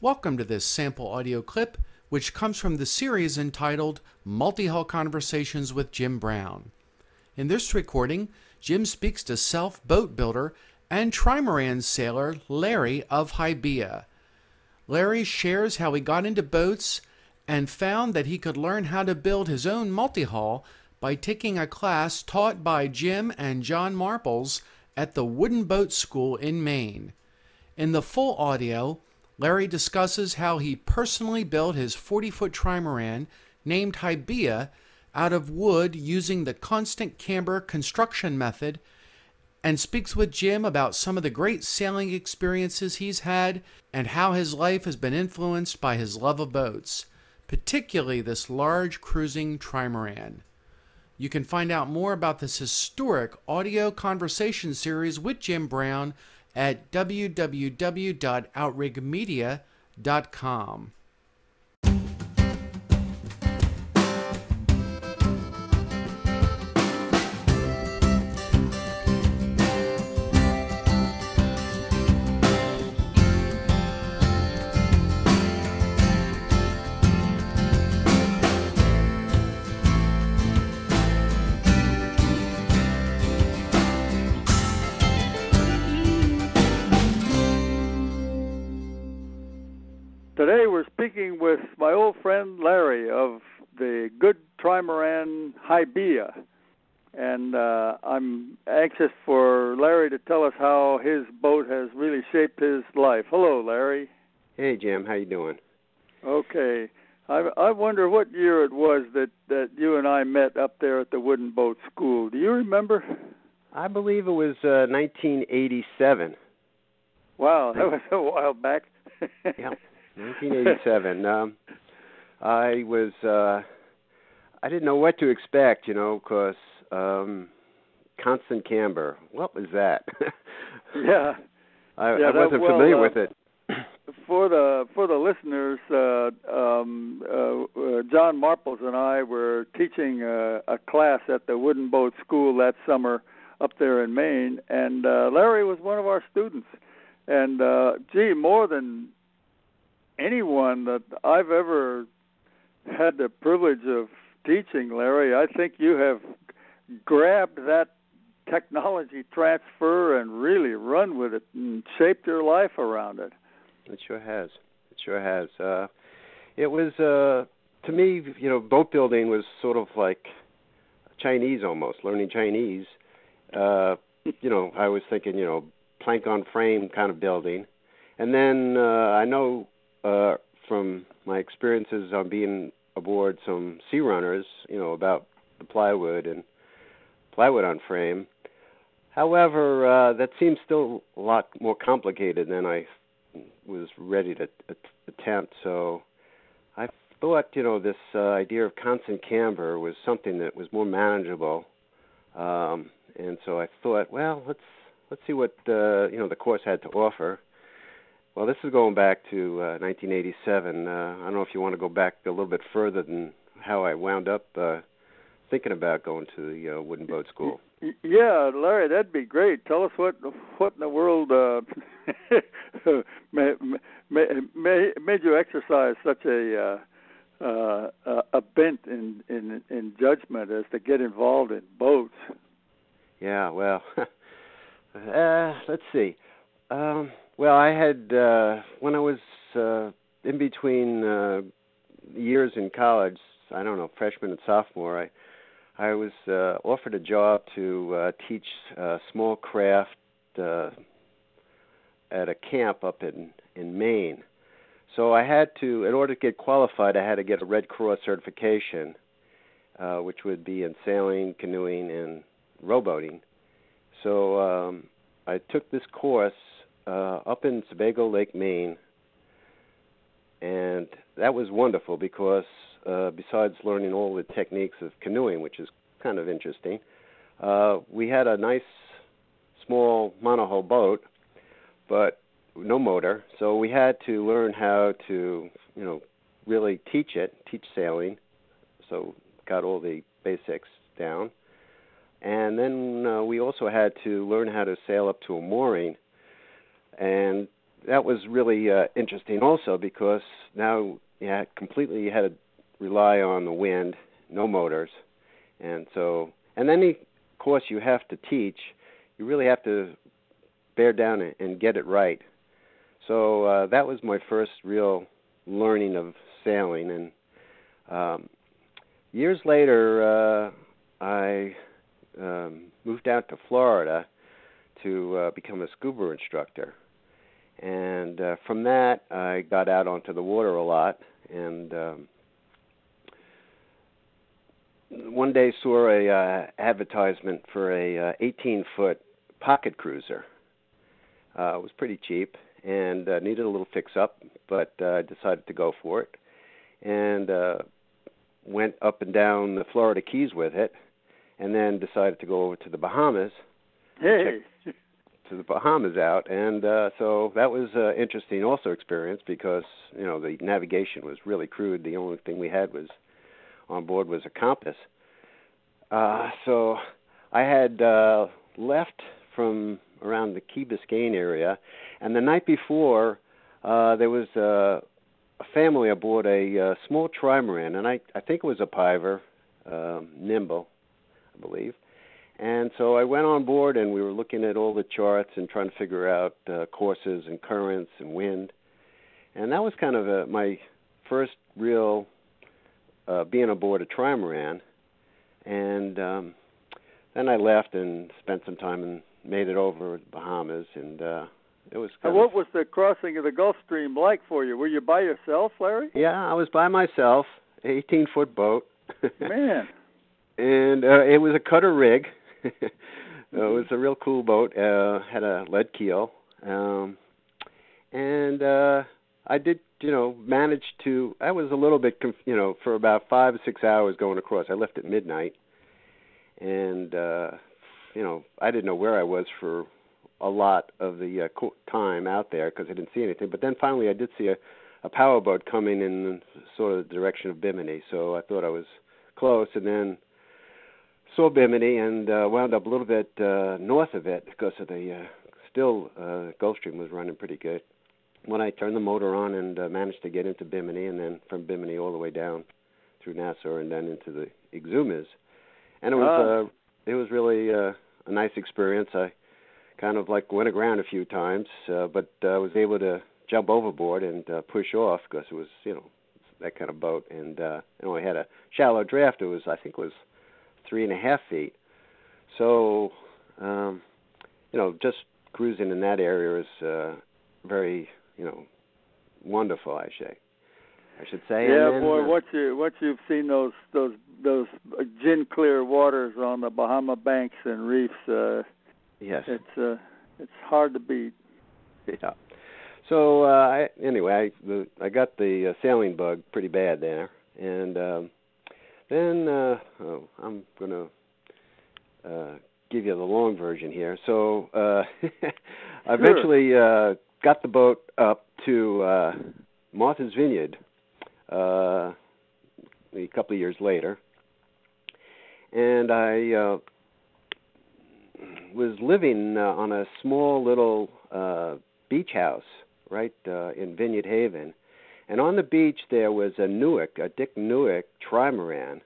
Welcome to this sample audio clip, which comes from the series entitled Multi-Hull Conversations with Jim Brown. In this recording, Jim speaks to self-boat builder and trimaran sailor Larry of Hybea. Larry shares how he got into boats and found that he could learn how to build his own multi-hull by taking a class taught by Jim and John Marples at the Wooden Boat School in Maine. In the full audio, Larry discusses how he personally built his 40-foot trimaran named Hybea out of wood using the Constant Camber construction method, and speaks with Jim about some of the great sailing experiences he's had and how his life has been influenced by his love of boats, particularly this large cruising trimaran. You can find out more about this historic audio conversation series with Jim Brown at www.outrigmedia.com. Today we're speaking with my old friend Larry of the good trimaran Hybea, and I'm anxious for Larry to tell us how his boat has really shaped his life. Hello, Larry. Hey, Jim. How you doing? Okay. I wonder what year it was that you and I met up there at the Wooden Boat School. Do you remember? I believe it was 1987. Wow, that was a while back. Yeah. 1987. I was, I didn't know what to expect, you know, because Constant Camber, what was that? Yeah. I wasn't familiar with it. For the listeners, John Marples and I were teaching a class at the Wooden Boat School that summer up there in Maine, and Larry was one of our students. And, more than anyone that I've ever had the privilege of teaching, Larry, I think you have grabbed that technology transfer and really run with it and shaped your life around it. It sure has. It sure has. It was, to me, you know, boat building was sort of like Chinese almost, learning Chinese. You know, I was thinking, you know, plank on frame kind of building. And then I know from my experiences on being aboard some Searunners, you know, about the plywood and plywood on frame. However, that seems still a lot more complicated than I was ready to attempt. So I thought, you know, this idea of Constant Camber was something that was more manageable. And so I thought, well, let's see what, you know, the course had to offer. Well, this is going back to 1987. I don't know if you want to go back a little bit further than how I wound up thinking about going to the Wooden Boat School. Yeah, Larry, that'd be great. Tell us what in the world made you exercise such a bent in judgment as to get involved in boats. Yeah, well, let's see. Well, I had, when I was in between years in college, I don't know, freshman and sophomore, I was offered a job to teach small craft at a camp up in Maine. So I had to, in order to get qualified, I had to get a Red Cross certification, which would be in sailing, canoeing, and rowboating. So I took this course up in Sebago Lake, Maine, and that was wonderful because besides learning all the techniques of canoeing, which is kind of interesting, we had a nice small monohull boat, but no motor, so we had to learn how to, you know, really teach sailing, so got all the basics down. And then we also had to learn how to sail up to a mooring. And that was really interesting also, because now you had to rely on the wind, no motors, and any course you have to teach, you really have to bear down and get it right. So that was my first real learning of sailing, and years later I moved out to Florida to become a scuba instructor. And from that, I got out onto the water a lot, and one day saw a advertisement for a 18-foot pocket cruiser. It was pretty cheap and needed a little fix-up, but I decided to go for it, and went up and down the Florida Keys with it, and then decided to go over to the Bahamas. Hey! To the Bahamas out, and so that was an interesting also experience, because the navigation was really crude. The only thing we had was on board was a compass. So I had left from around the Key Biscayne area, and the night before there was a family aboard a small trimaran, and I think it was a Piver, Nimbo, I believe. And so I went on board, and we were looking at all the charts and trying to figure out courses and currents and wind. And that was kind of my first real being aboard a trimaran. And then I left and spent some time and made it over to the Bahamas. And it was kind of... What was the crossing of the Gulf Stream like for you? Were you by yourself, Larry? Yeah, I was by myself, 18-foot boat. Man. And it was a cutter rig. It was a real cool boat, had a lead keel, and I did, manage to, I was a little bit, for about 5 or 6 hours going across. I left at midnight, and, I didn't know where I was for a lot of the time out there, because I didn't see anything, but then finally I did see a powerboat coming in sort of the direction of Bimini, so I thought I was close, and then saw Bimini and wound up a little bit north of it, because of the Gulf Stream was running pretty good. When I turned the motor on and managed to get into Bimini, and then from Bimini all the way down through Nassau and then into the Exumas, and it was really a nice experience. I kind of went aground a few times, but I was able to jump overboard and push off, because it was that kind of boat, and we had a shallow draft. It was 3.5 feet. So, just cruising in that area is very, wonderful. I should say. Yeah, then, boy, what you've seen those gin clear waters on the Bahama banks and reefs. Yes, it's hard to beat. Yeah. So I got the sailing bug pretty bad there, and. Then I'm going to give you the long version here. So I eventually got the boat up to Martha's Vineyard a couple of years later. And I was living on a small little beach house right in Vineyard Haven. And on the beach there was a Dick Newick trimaran.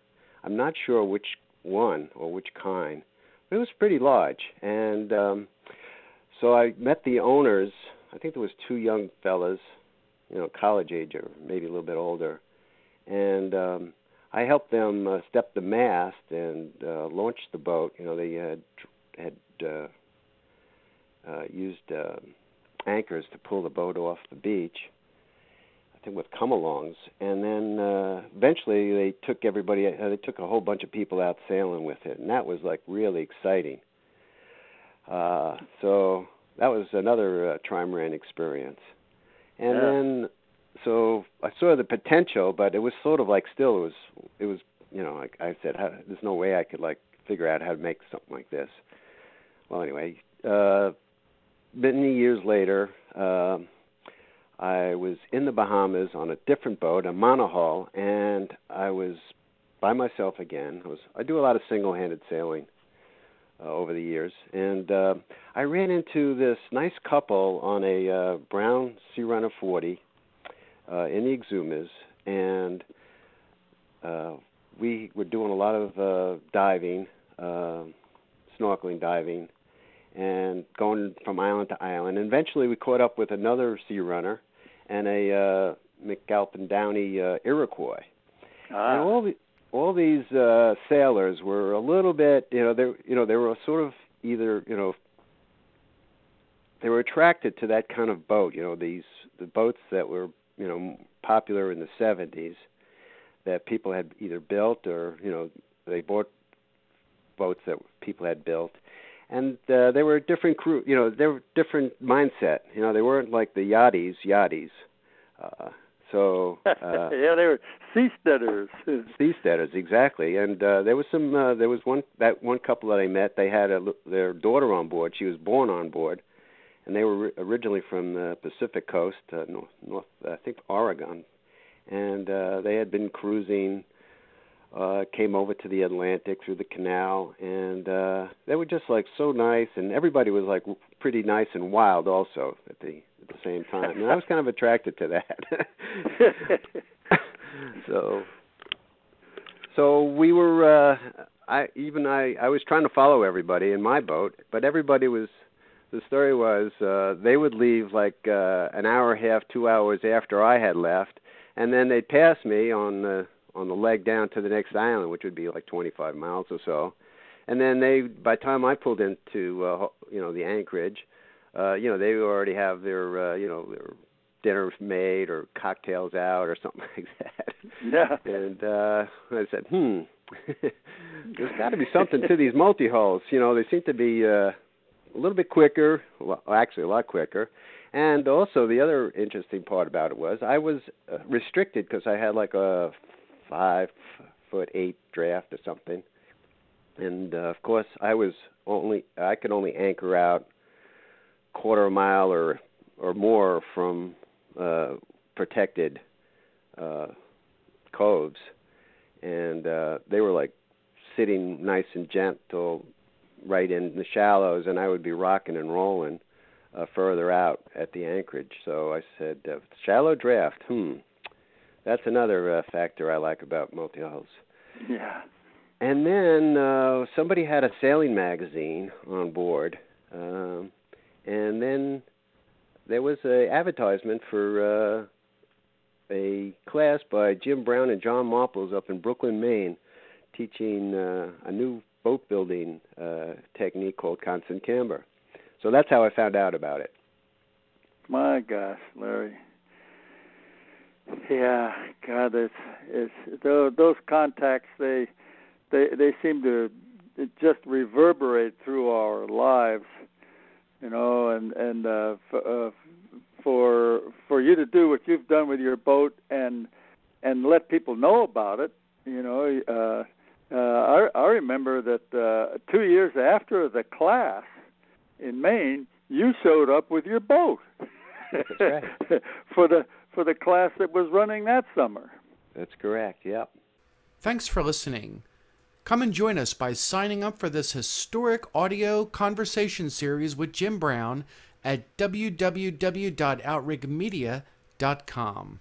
I'm not sure which one or which kind, but it was pretty large. And so I met the owners. I think there was 2 young fellas, college age or maybe a little bit older. And I helped them step the mast and launch the boat. They had used anchors to pull the boat off the beach. I think with come-alongs, and then eventually they took a whole bunch of people out sailing with it, and that was really exciting. So that was another trimaran experience, and then so I saw the potential, but it was sort of still it was like I said, there's no way I could figure out how to make something like this. Well, anyway, many years later. I was in the Bahamas on a different boat, a monohull, and I was by myself again. I do a lot of single-handed sailing over the years. And I ran into this nice couple on a Brown Searunner 40 in the Exumas, and we were doing a lot of diving, snorkeling diving, and going from island to island. And eventually we caught up with another Searunner and a McAlpin Downey Iroquois. And all these sailors were a little bit, they were sort of either, they were attracted to that kind of boat, the boats that were, popular in the 70s that people had either built or, they bought boats that people had built. And they were a different crew, they were different mindset. They weren't like the yachties. Yeah, they were seasteaders. Seasteaders, exactly. And there was one couple that I met. They had their daughter on board. She was born on board, and they were originally from the Pacific Coast, north, I think Oregon, and they had been cruising. Came over to the Atlantic through the canal, and they were just like so nice, and everybody was like pretty nice and wild also at the same time. And I was kind of attracted to that. so we were. I was trying to follow everybody in my boat, but everybody was. The story was they would leave like an hour and a half, 2 hours after I had left, and then they'd pass me on the leg down to the next island, which would be like 25 miles or so. And then by the time I pulled into, the anchorage, they already have their, their dinner made or cocktails out or something like that. Yeah. And I said, there's got to be something to these multi-hulls. They seem to be a little bit quicker, actually a lot quicker. And also the other interesting part about it was I was restricted because I had like a 5'8" draft or something, and of course I could only anchor out quarter mile or more from protected coves, and they were like sitting nice and gentle right in the shallows, and I would be rocking and rolling further out at the anchorage. So I said, shallow draft. That's another factor I like about multi-hulls. Yeah. And then somebody had a sailing magazine on board, and then there was an advertisement for a class by Jim Brown and John Marples up in Brooklyn, Maine, teaching a new boat building technique called Constant Camber. So that's how I found out about it. My gosh, Larry. Yeah, God, it's those contacts. They seem to just reverberate through our lives, And for you to do what you've done with your boat and let people know about it, I remember that 2 years after the class in Maine, you showed up with your boat. That's right. for the class that was running that summer. That's correct, yep. Thanks for listening. Come and join us by signing up for this historic audio conversation series with Jim Brown at www.outrigmedia.com.